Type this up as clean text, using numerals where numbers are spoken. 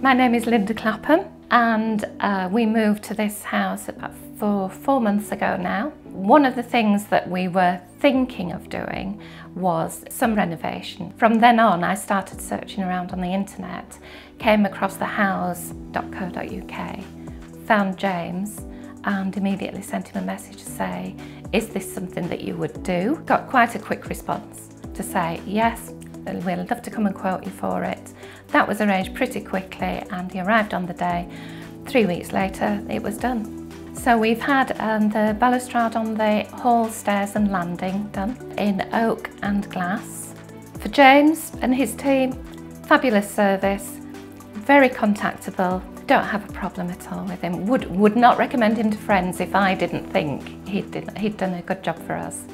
My name is Linda Clapham, and we moved to this house about four months ago now. One of the things that we were thinking of doing was some renovation. From then on, I started searching around on the internet, came across thehouse.co.uk, found James, and immediately sent him a message to say, is this something that you would do? Got quite a quick response to say, yes, we'd love to come and quote you for it. That was arranged pretty quickly, and he arrived on the day. 3 weeks later, it was done. So we've had the balustrade on the hall, stairs and landing done in oak and glass. For James and his team, fabulous service, very contactable. Don't have a problem at all with him. Would not recommend him to friends if I didn't think he'd done a good job for us.